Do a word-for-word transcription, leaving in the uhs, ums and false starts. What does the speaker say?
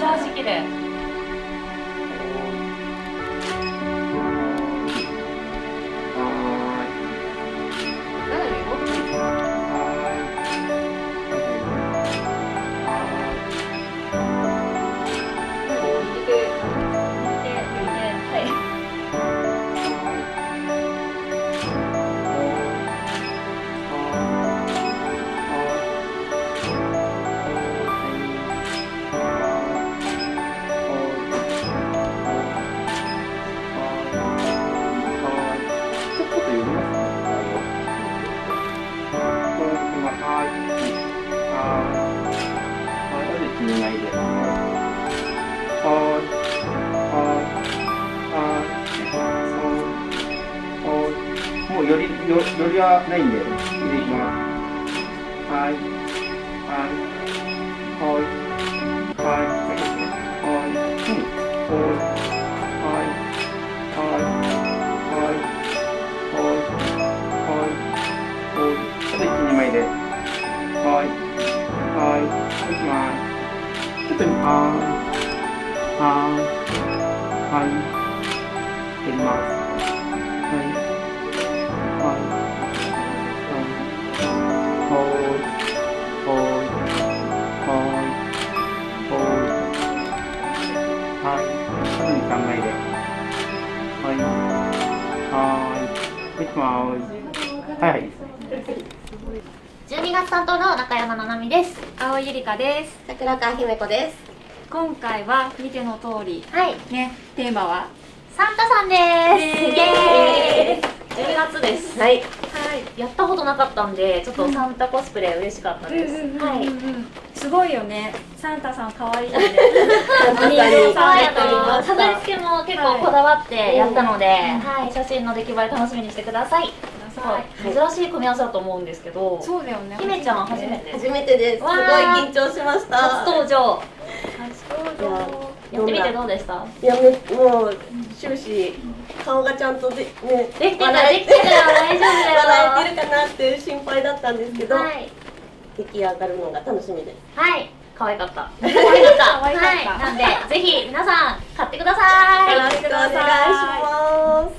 超しきれい。より、よりはないんで、入れていきます。はい、はい、はい、はい、はい、じゅうにがつ担当の中山ななみです。青井ゆりかです。桜川姫子です。今回は見ての通り、はい、ね、テーマはサンタさんです。イエーイ。じゅうにがつです。はい。はい。やったことなかったんで、ちょっとサンタコスプレ嬉しかったです。はい。すごいよね。サンタさん可愛いよね。お人形さんやったり、飾り付けも結構こだわってやったので、はい、写真の出来栄え楽しみにしてください。珍しい組み合わせだと思うんですけど、そうだよね。姫ちゃん初めて。初めてです。すごい緊張しました。初登場。初登場。やってみてどうでした？いやもう終始顔がちゃんとでねできてたできてた大丈夫だよ。笑えてるかなっていう心配だったんですけど、出来上がるのが楽しみです。はい。可愛かった。可愛かった。はい。なんでぜひ皆さん買ってください。よろしくお願いします。